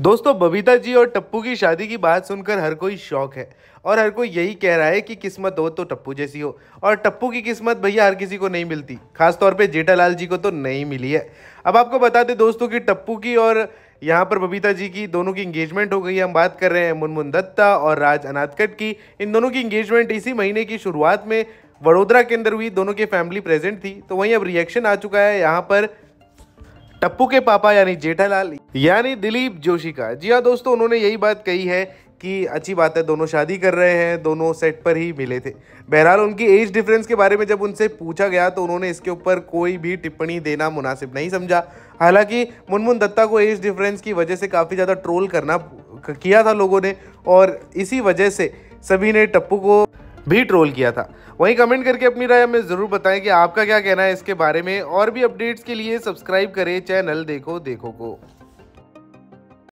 दोस्तों बबीता जी और टप्पू की शादी की बात सुनकर हर कोई शौक है और हर कोई यही कह रहा है कि किस्मत हो तो टप्पू जैसी हो। और टप्पू की किस्मत भैया हर किसी को नहीं मिलती, खासतौर पे जेठालाल जी को तो नहीं मिली है। अब आपको बता दें दोस्तों कि टप्पू की और यहाँ पर बबीता जी की दोनों की इंगेजमेंट हो गई। हम बात कर रहे हैं मुनमुन दत्ता और राज अनादकट की। इन दोनों की इंगेजमेंट इसी महीने की शुरुआत में वडोदरा के अंदर हुई, दोनों की फैमिली प्रेजेंट थी। तो वहीं अब रिएक्शन आ चुका है यहाँ पर टप्पू के पापा यानी जेठालाल यानी दिलीप जोशी का। जी हाँ दोस्तों, उन्होंने यही बात कही है कि अच्छी बात है दोनों शादी कर रहे हैं, दोनों सेट पर ही मिले थे। बहरहाल उनकी एज डिफरेंस के बारे में जब उनसे पूछा गया तो उन्होंने इसके ऊपर कोई भी टिप्पणी देना मुनासिब नहीं समझा। हालांकि मुनमुन दत्ता को एज डिफरेंस की वजह से काफ़ी ज़्यादा ट्रोल करना किया था लोगों ने और इसी वजह से सभी ने टप्पू को भी ट्रोल किया था। वहीं कमेंट करके अपनी राय हमें ज़रूर बताएं कि आपका क्या कहना है इसके बारे में। और भी अपडेट्स के लिए सब्सक्राइब करें चैनल देखो को।